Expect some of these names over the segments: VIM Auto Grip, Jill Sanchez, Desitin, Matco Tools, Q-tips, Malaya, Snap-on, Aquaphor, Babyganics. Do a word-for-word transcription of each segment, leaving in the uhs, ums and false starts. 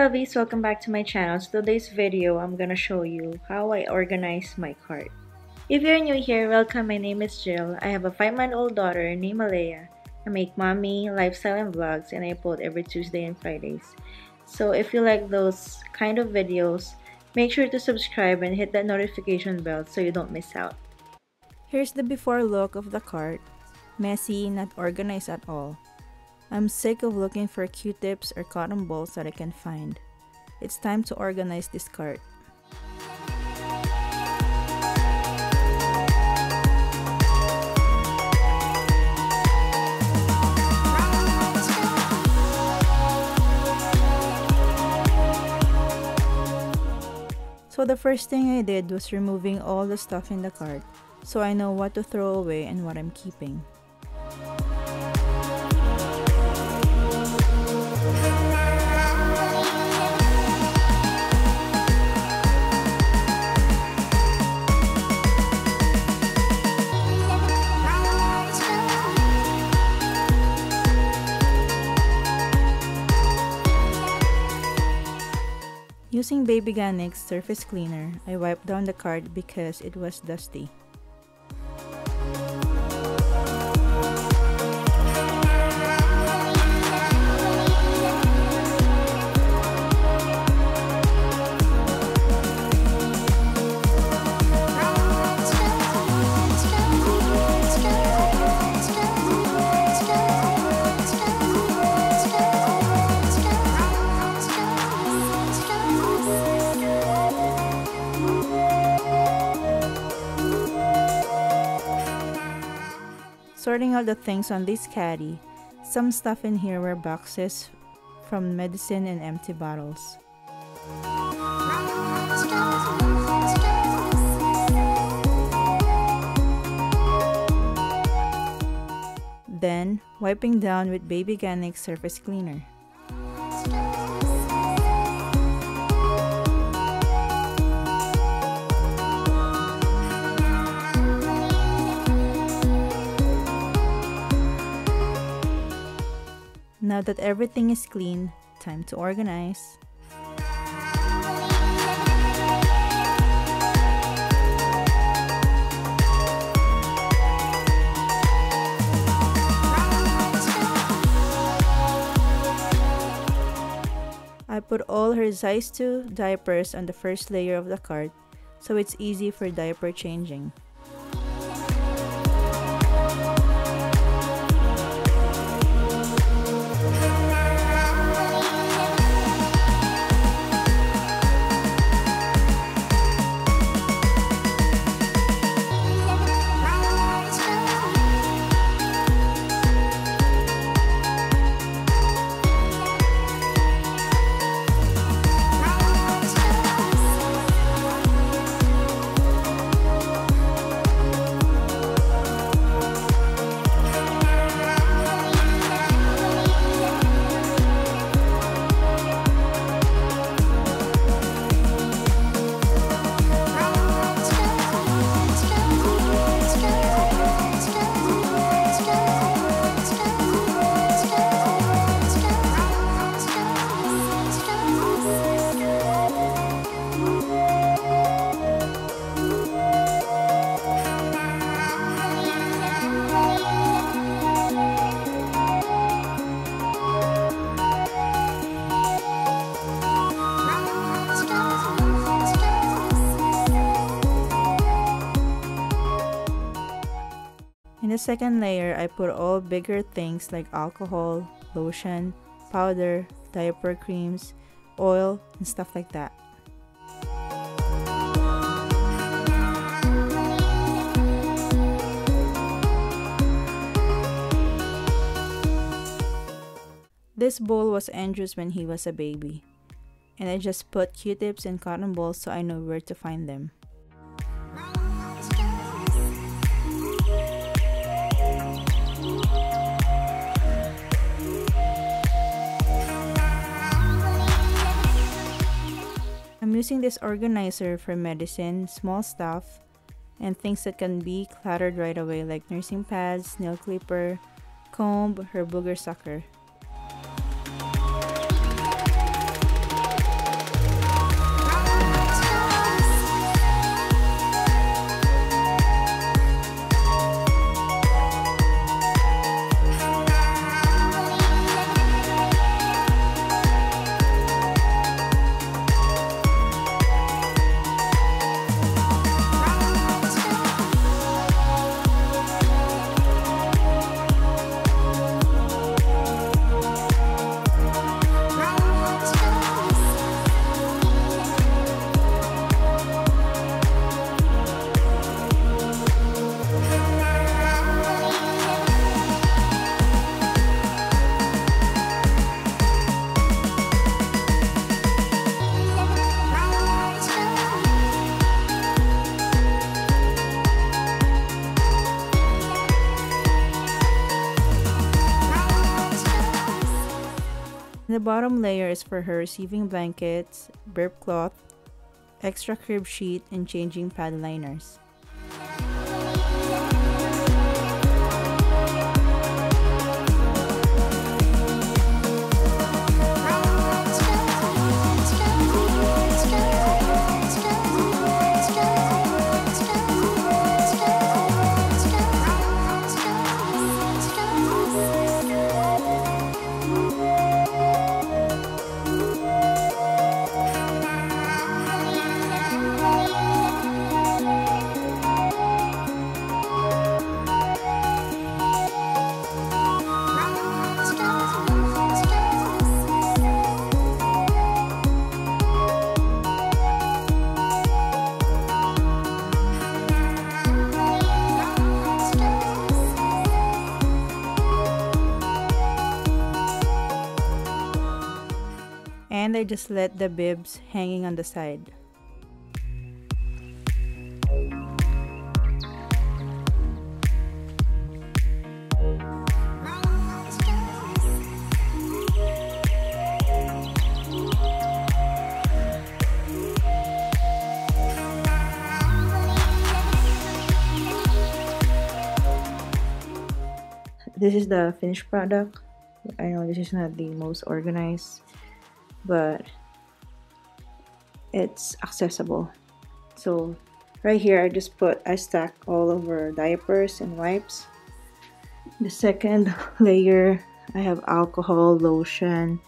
lovies, welcome back to my channel. So today's video, I'm gonna show you how I organize my cart. If you're new here, welcome. My name is Jill. I have a five-month-old daughter named Malaya. I make mommy, lifestyle, and vlogs, and I upload every Tuesday and Fridays. So if you like those kind of videos, make sure to subscribe and hit that notification bell so you don't miss out. Here's the before look of the cart. Messy, not organized at all. I'm sick of looking for Q-tips or cotton balls that I can find. It's time to organize this cart. So the first thing I did was removing all the stuff in the cart, so I know what to throw away and what I'm keeping. Using Babyganics surface cleaner, I wiped down the cart because it was dusty. Sorting out the things on this caddy, some stuff in here were boxes from medicine and empty bottles. Then, wiping down with Babyganics surface cleaner. Now that everything is clean, time to organize. I put all her size two diapers on the first layer of the cart, so it's easy for diaper changing. In the second layer, I put all bigger things like alcohol, lotion, powder, diaper creams, oil, and stuff like that. This bowl was Andrew's when he was a baby, and I just put Q-tips and cotton balls so I know where to find them. I'm using this organizer for medicine, small stuff, and things that can be cluttered right away like nursing pads, nail clipper, comb, her booger sucker. The bottom layer is for her receiving blankets, burp cloth, extra crib sheet, and changing pad liners. And I just let the bibs hanging on the side. This is the finished product. I know this is not the most organized, but it's accessible. So right here I just put, I stack all over diapers and wipes. The second layer I have alcohol, lotion,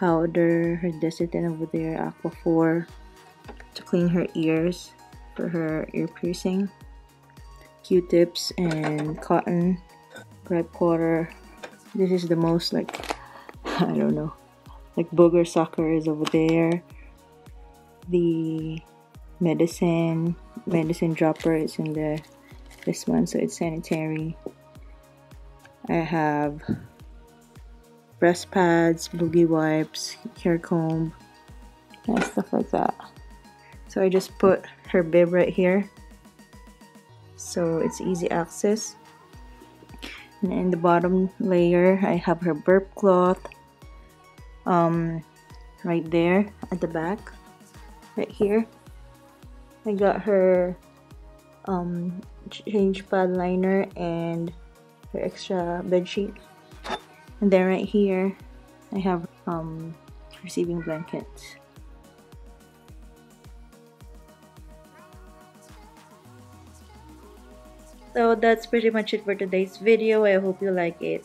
powder, her Desitin over there, Aquaphor to clean her ears for her ear piercing, Q-tips and cotton, red powder. This is the most, like, I don't know, like booger sucker is over there. The medicine medicine dropper is in there, this one, so it's sanitary. I have breast pads, boogie wipes, hair comb, and stuff like that. So I just put her bib right here, so it's easy access. And in the bottom layer I have her burp cloth, um right there at the back, right here. I got her um change pad liner and her extra bed sheet, and then right here I have um receiving blankets. So that's pretty much it for today's video. I hope you like it.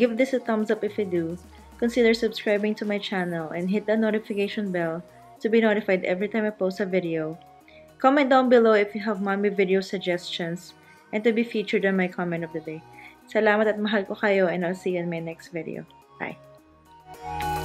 Give this a thumbs up if you do. Consider subscribing to my channel and hit the notification bell to be notified every time I post a video. Comment down below if you have mommy video suggestions and to be featured on my comment of the day. Salamat at mahal ko kayo, and I'll see you in my next video. Bye!